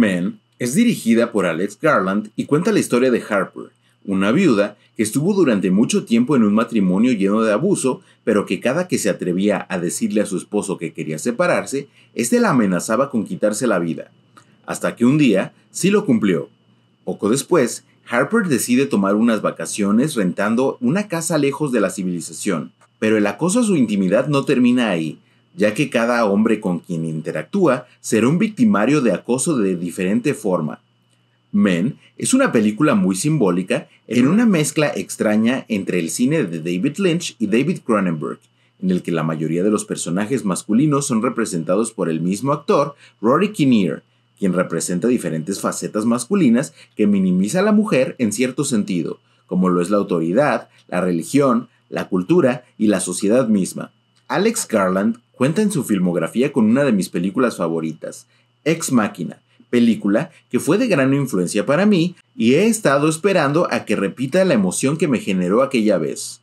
Men es dirigida por Alex Garland y cuenta la historia de Harper, una viuda que estuvo durante mucho tiempo en un matrimonio lleno de abuso, pero que cada que se atrevía a decirle a su esposo que quería separarse, este la amenazaba con quitarse la vida. Hasta que un día sí lo cumplió. Poco después, Harper decide tomar unas vacaciones rentando una casa lejos de la civilización, pero el acoso a su intimidad no termina ahí, ya que cada hombre con quien interactúa será un victimario de acoso de diferente forma. Men es una película muy simbólica en una mezcla extraña entre el cine de David Lynch y David Cronenberg, en el que la mayoría de los personajes masculinos son representados por el mismo actor, Rory Kinnear, quien representa diferentes facetas masculinas que minimiza a la mujer en cierto sentido, como lo es la autoridad, la religión, la cultura y la sociedad misma. Alex Garland cuenta en su filmografía con una de mis películas favoritas, Ex Machina, película que fue de gran influencia para mí y he estado esperando a que repita la emoción que me generó aquella vez.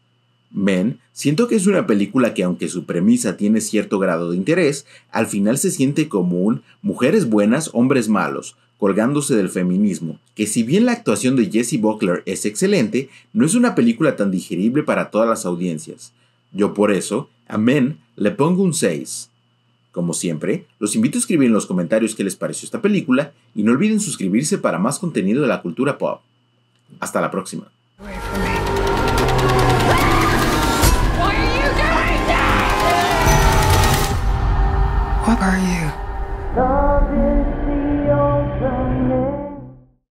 Men, siento que es una película que, aunque su premisa tiene cierto grado de interés, al final se siente como un mujeres buenas, hombres malos, colgándose del feminismo, que si bien la actuación de Jesse Buckley es excelente, no es una película tan digerible para todas las audiencias. Yo por eso, a Men le pongo un 6. Como siempre, los invito a escribir en los comentarios qué les pareció esta película y no olviden suscribirse para más contenido de la cultura pop. Hasta la próxima. What are you?